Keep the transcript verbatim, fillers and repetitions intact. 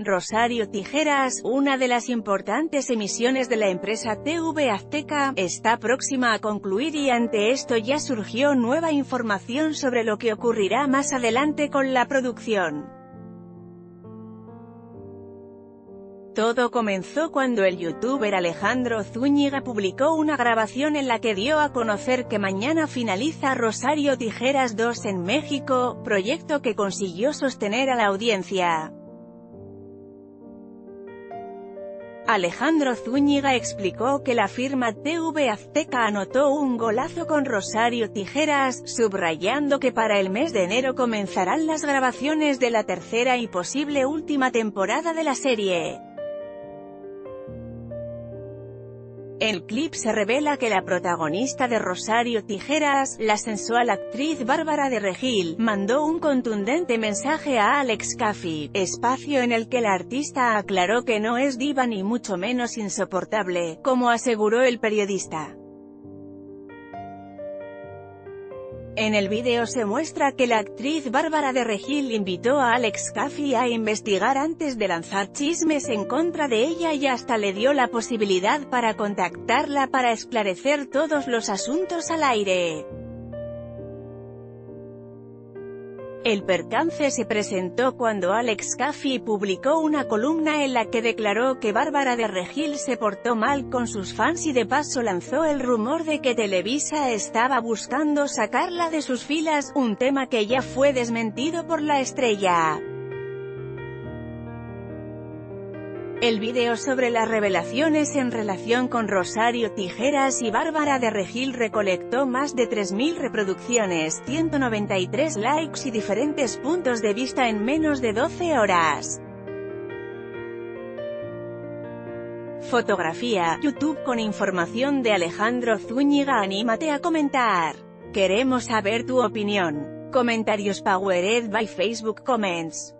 Rosario Tijeras, una de las importantes emisiones de la empresa T V Azteca, está próxima a concluir y ante esto ya surgió nueva información sobre lo que ocurrirá más adelante con la producción. Todo comenzó cuando el youtuber Alejandro Zúñiga publicó una grabación en la que dio a conocer que mañana finaliza Rosario Tijeras dos en México, proyecto que consiguió sostener a la audiencia. Alejandro Zúñiga explicó que la firma T V Azteca anotó un golazo con Rosario Tijeras, subrayando que para el mes de enero comenzarán las grabaciones de la tercera y posible última temporada de la serie. El clip se revela que la protagonista de Rosario Tijeras, la sensual actriz Bárbara de Regil, mandó un contundente mensaje a Álex Kaffie, espacio en el que la artista aclaró que no es diva ni mucho menos insoportable, como aseguró el periodista. En el video se muestra que la actriz Bárbara de Regil invitó a Álex Kaffie a investigar antes de lanzar chismes en contra de ella y hasta le dio la posibilidad para contactarla para esclarecer todos los asuntos al aire. El percance se presentó cuando Álex Kaffie publicó una columna en la que declaró que Bárbara de Regil se portó mal con sus fans y de paso lanzó el rumor de que Televisa estaba buscando sacarla de sus filas, un tema que ya fue desmentido por la estrella. El video sobre las revelaciones en relación con Rosario Tijeras y Bárbara de Regil recolectó más de tres mil reproducciones, ciento noventa y tres likes y diferentes puntos de vista en menos de doce horas. Fotografía, YouTube con información de Alejandro Zúñiga. Anímate a comentar. Queremos saber tu opinión. Comentarios powered by Facebook Comments.